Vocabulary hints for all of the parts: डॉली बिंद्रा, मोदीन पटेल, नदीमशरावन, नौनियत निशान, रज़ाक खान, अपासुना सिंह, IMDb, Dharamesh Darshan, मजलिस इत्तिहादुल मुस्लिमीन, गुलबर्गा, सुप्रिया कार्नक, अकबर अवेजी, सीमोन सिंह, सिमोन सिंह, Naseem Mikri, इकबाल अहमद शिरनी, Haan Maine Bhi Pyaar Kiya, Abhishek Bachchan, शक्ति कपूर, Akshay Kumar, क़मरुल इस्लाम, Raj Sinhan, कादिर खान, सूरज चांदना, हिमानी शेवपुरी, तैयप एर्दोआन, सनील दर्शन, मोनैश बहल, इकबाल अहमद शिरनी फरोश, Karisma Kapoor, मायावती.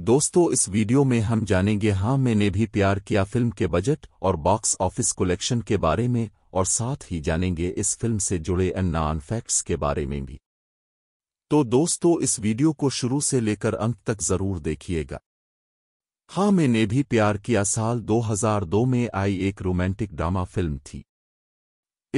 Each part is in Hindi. दोस्तों इस वीडियो में हम जानेंगे हाँ मैंने भी प्यार किया फिल्म के बजट और बॉक्स ऑफिस कलेक्शन के बारे में, और साथ ही जानेंगे इस फिल्म से जुड़े अननोन फैक्ट्स के बारे में भी। तो दोस्तों इस वीडियो को शुरू से लेकर अंत तक जरूर देखिएगा। हाँ मैंने भी प्यार किया साल 2002 में आई एक रोमांटिक ड्रामा फिल्म थी।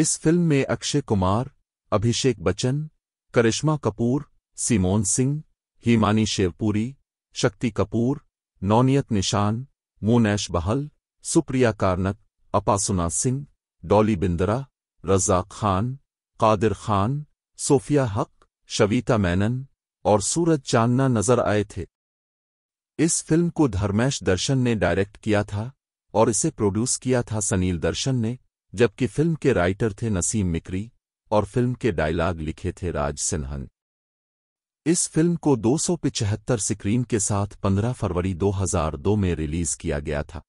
इस फिल्म में अक्षय कुमार, अभिषेक बच्चन, करिश्मा कपूर, सीमोन सिंह, हिमानी शेवपुरी, शक्ति कपूर, नौनियत निशान, मोनैश बहल, सुप्रिया कार्नक, अपासुना सिंह, डॉली बिंद्रा, रज़ाक खान, कादिर खान, सोफिया हक, शविता मैनन और सूरज चांदना नजर आए थे। इस फिल्म को धर्मेश दर्शन ने डायरेक्ट किया था और इसे प्रोड्यूस किया था सनील दर्शन ने, जबकि फिल्म के राइटर थे नसीम मिकरी और फिल्म के डायलॉग लिखे थे राज सिन्हन। इस फिल्म को 275 स्क्रीन के साथ 15 फरवरी 2002 में रिलीज किया गया था।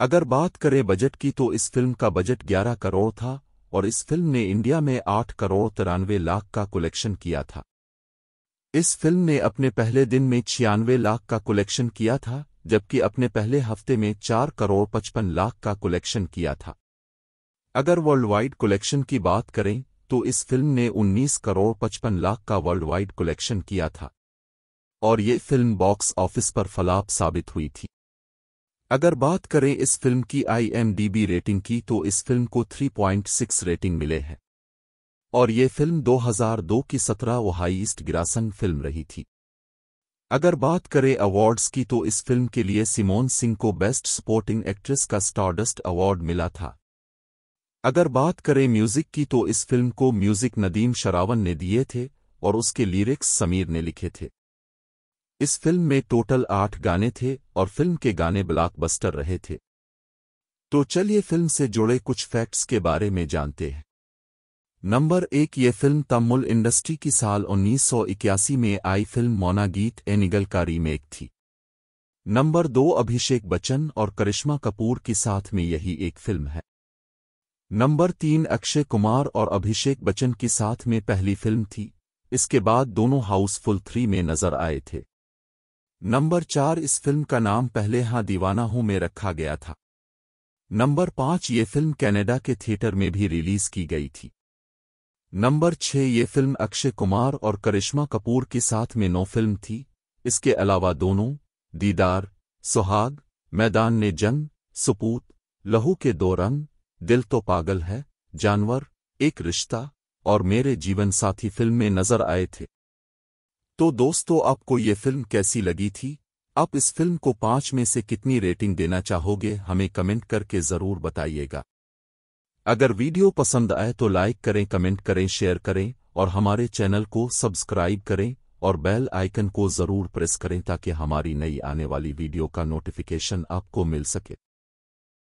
अगर बात करें बजट की तो इस फिल्म का बजट 11 करोड़ था और इस फिल्म ने इंडिया में 8 करोड़ 93 लाख का कलेक्शन किया था। इस फिल्म ने अपने पहले दिन में 96 लाख का कलेक्शन किया था, जबकि अपने पहले हफ्ते में 4 करोड़ 55 लाख का कलेक्शन किया था। अगर वर्ल्ड वाइड कलेक्शन की बात करें तो इस फिल्म ने 19 करोड़ 55 लाख का वर्ल्ड वाइड कलेक्शन किया था और ये फिल्म बॉक्स ऑफिस पर फ्लॉप साबित हुई थी। अगर बात करें इस फिल्म की IMDb रेटिंग की तो इस फिल्म को 3.6 रेटिंग मिले हैं और ये फिल्म 2002 की 17 हाईएस्ट ग्रासिंग फिल्म रही थी। अगर बात करें अवार्ड्स की तो इस फिल्म के लिए सिमोन सिंह को बेस्ट सपोर्टिंग एक्ट्रेस का स्टारडस्ट अवार्ड मिला था। अगर बात करें म्यूजिक की तो इस फिल्म को म्यूजिक नदीमशरावन ने दिए थे और उसके लिरिक्स समीर ने लिखे थे। इस फिल्म में टोटल 8 गाने थे और फिल्म के गाने ब्लॉकबस्टर रहे थे। तो चलिए फिल्म से जुड़े कुछ फैक्ट्स के बारे में जानते हैं। नंबर 1, ये फिल्म तमिल इंडस्ट्री की साल 1981 में आई फिल्म मौनागीता निहल का रीमेक थी। नंबर 2, अभिषेक बच्चन और करिश्मा कपूर के साथ में यही एक फिल्म है। नंबर 3, अक्षय कुमार और अभिषेक बच्चन के साथ में पहली फिल्म थी, इसके बाद दोनों हाउसफुल 3 में नजर आए थे। नंबर 4, इस फिल्म का नाम पहले हाँ दीवाना हूं में रखा गया था। नंबर 5, ये फिल्म कनाडा के थिएटर में भी रिलीज की गई थी। नंबर 6, ये फिल्म अक्षय कुमार और करिश्मा कपूर के साथ में 9 फिल्म थी। इसके अलावा दोनों दीदार, सुहाग, मैदान ने जंग, सुपूत, लहू के दो रंग, दिल तो पागल है, जानवर, एक रिश्ता और मेरे जीवन साथी फिल्म में नजर आए थे। तो दोस्तों आपको ये फिल्म कैसी लगी थी? आप इस फिल्म को 5 में से कितनी रेटिंग देना चाहोगे हमें कमेंट करके ज़रूर बताइएगा। अगर वीडियो पसंद आए तो लाइक करें, कमेंट करें, शेयर करें और हमारे चैनल को सब्सक्राइब करें और बेल आइकन को ज़रूर प्रेस करें ताकि हमारी नई आने वाली वीडियो का नोटिफिकेशन आपको मिल सके।